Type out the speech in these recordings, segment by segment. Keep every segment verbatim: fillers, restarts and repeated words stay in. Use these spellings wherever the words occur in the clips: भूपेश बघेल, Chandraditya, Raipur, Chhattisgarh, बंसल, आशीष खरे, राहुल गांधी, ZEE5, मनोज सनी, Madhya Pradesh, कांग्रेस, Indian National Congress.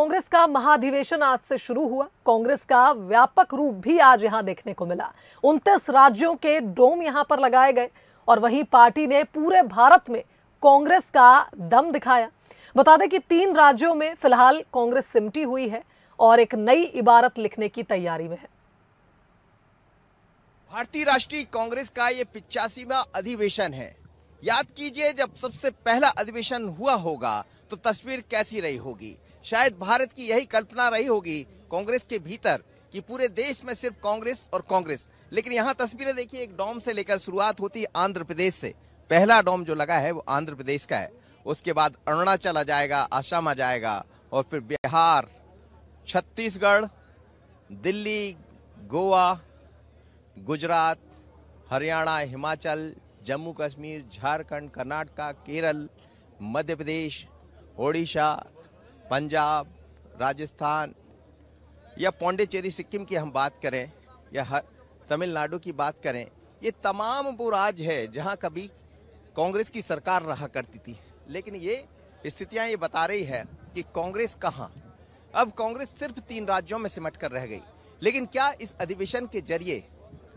कांग्रेस का महाधिवेशन आज से शुरू हुआ। कांग्रेस का व्यापक रूप भी आज यहां देखने को मिला। उनतीस राज्यों के डोम यहां पर लगाए गए और वहीं पार्टी ने पूरे भारत में कांग्रेस का दम दिखाया। बता दें कि तीन राज्यों में फिलहाल कांग्रेस सिमटी हुई है और एक नई इबारत लिखने की तैयारी में है। भारतीय राष्ट्रीय कांग्रेस का ये पिचासीवां अधिवेशन है। याद कीजिए, जब सबसे पहला अधिवेशन हुआ होगा तो तस्वीर कैसी रही होगी। शायद भारत की यही कल्पना रही होगी कांग्रेस के भीतर कि पूरे देश में सिर्फ कांग्रेस और कांग्रेस। लेकिन यहाँ तस्वीरें देखिए, एक डॉम से लेकर शुरुआत होती है आंध्र प्रदेश से। पहला डॉम जो लगा है वो आंध्र प्रदेश का है। उसके बाद अरुणाचल आ जाएगा, आसाम आ जाएगा और फिर बिहार, छत्तीसगढ़, दिल्ली, गोवा, गुजरात, हरियाणा, हिमाचल, जम्मू कश्मीर, झारखंड, कर्नाटका, केरल, मध्य प्रदेश, ओडिशा, पंजाब, राजस्थान या पौंडीचेरी सिक्किम की हम बात करें या तमिलनाडु की बात करें, ये तमाम वो राज्य है जहां कभी कांग्रेस की सरकार रहा करती थी। लेकिन ये स्थितियां ये बता रही है कि कांग्रेस कहां। अब कांग्रेस सिर्फ तीन राज्यों में सिमट कर रह गई। लेकिन क्या इस अधिवेशन के जरिए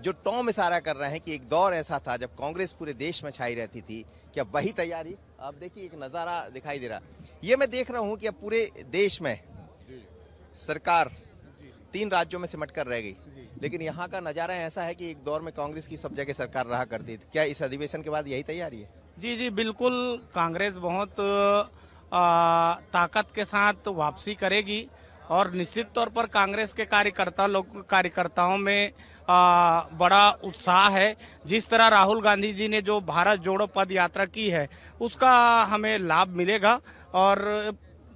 जो टॉम इशारा कर रहे हैं कि एक दौर ऐसा था जब कांग्रेस पूरे देश में छाई रहती थी, क्या वही तैयारी? आप देखिए, एक नज़ारा दिखाई दे रहा। ये मैं देख रहा हूँ कि अब पूरे देश में सरकार तीन राज्यों में सिमट कर रह गई। लेकिन यहाँ का नज़ारा ऐसा है कि एक दौर में कांग्रेस की सब जगह सरकार रहा करती थी। क्या इस अधिवेशन के बाद यही तैयारी है? जी जी बिल्कुल, कांग्रेस बहुत आ, ताकत के साथ वापसी करेगी और निश्चित तौर पर कांग्रेस के कार्यकर्ता लोग कार्यकर्ताओं में आ, बड़ा उत्साह है। जिस तरह राहुल गांधी जी ने जो भारत जोड़ो पद यात्रा की है उसका हमें लाभ मिलेगा और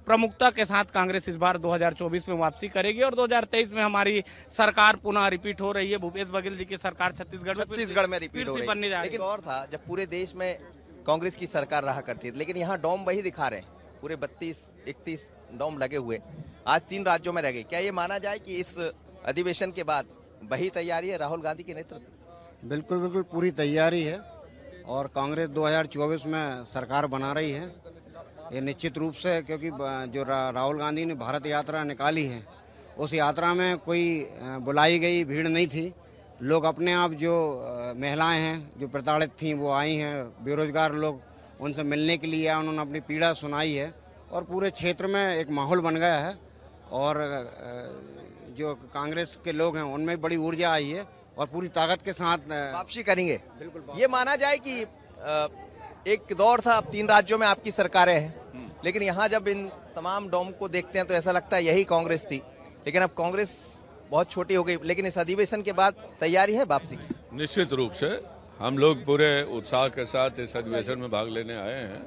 प्रमुखता के साथ कांग्रेस इस बार दो हज़ार चौबीस में वापसी करेगी और दो हज़ार तेईस में हमारी सरकार पुनः रिपीट हो रही है। भूपेश बघेल जी की सरकार छत्तीसगढ़ छत्तीसगढ़ में रिपीट हो रही है। लेकिन और था जब पूरे देश में कांग्रेस की सरकार रहा करती थी। लेकिन यहाँ डॉम वही दिखा रहे हैं, पूरे बत्तीस इकतीस डॉम लगे हुए आज तीन राज्यों में रह गए। क्या ये माना जाए कि इस अधिवेशन के बाद वही तैयारी है राहुल गांधी के नेतृत्व? बिल्कुल बिल्कुल पूरी तैयारी है और कांग्रेस दो हज़ार चौबीस में सरकार बना रही है, ये निश्चित रूप से। क्योंकि जो राहुल गांधी ने भारत यात्रा निकाली है उस यात्रा में कोई बुलाई गई भीड़ नहीं थी। लोग अपने आप, जो महिलाएं हैं जो प्रताड़ित थीं वो आई हैं, बेरोजगार लोग, उनसे मिलने के लिए उन्होंने अपनी पीड़ा सुनाई है और पूरे क्षेत्र में एक माहौल बन गया है और जो कांग्रेस के लोग हैं उनमें बड़ी ऊर्जा आई है और पूरी ताकत के साथ वापसी करेंगे। बिल्कुल ये माना जाए कि एक दौर था अब तीन राज्यों में आपकी सरकारें हैं, लेकिन यहाँ जब इन तमाम डोम को देखते हैं तो ऐसा लगता है यही कांग्रेस थी। लेकिन अब कांग्रेस बहुत छोटी हो गई। लेकिन इस अधिवेशन के बाद तैयारी है वापसी की? निश्चित रूप से हम लोग पूरे उत्साह के साथ इस अधिवेशन में भाग लेने आए हैं।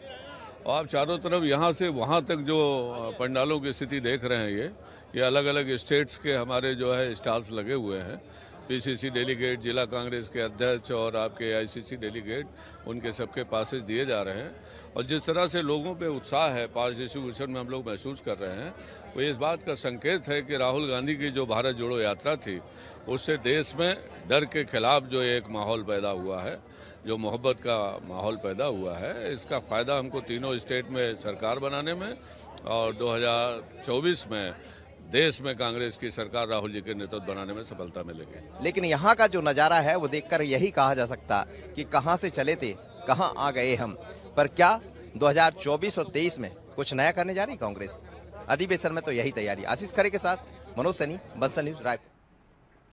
आप चारों तरफ यहाँ से वहाँ तक जो पंडालों की स्थिति देख रहे हैं, ये ये अलग अलग स्टेट्स के हमारे जो है स्टॉल्स लगे हुए हैं। पीसीसी डेलीगेट, जिला कांग्रेस के अध्यक्ष और आपके आईसीसी डेलीगेट, उनके सबके पासेज दिए जा रहे हैं। और जिस तरह से लोगों पे उत्साह है पास डिस्ट्रीब्यूशन में हम लोग महसूस कर रहे हैं, वो इस बात का संकेत है कि राहुल गांधी की जो भारत जोड़ो यात्रा थी उससे देश में डर के खिलाफ जो एक माहौल पैदा हुआ है, जो मोहब्बत का माहौल पैदा हुआ है, इसका फ़ायदा हमको तीनों स्टेट में सरकार बनाने में और दो हज़ार चौबीस में देश में कांग्रेस की सरकार राहुल जी के नेतृत्व बनाने में सफलता मिलेगी। लेकिन यहाँ का जो नज़ारा है वो देखकर यही कहा जा सकता कि कहाँ से चले थे, कहाँ आ गए हम। पर क्या दो हज़ार चौबीस और तेईस में कुछ नया करने जा रही कांग्रेस? अधिवेशन में तो यही तैयारी। आशीष खरे के साथ मनोज सनी, बंसल, रायपुर।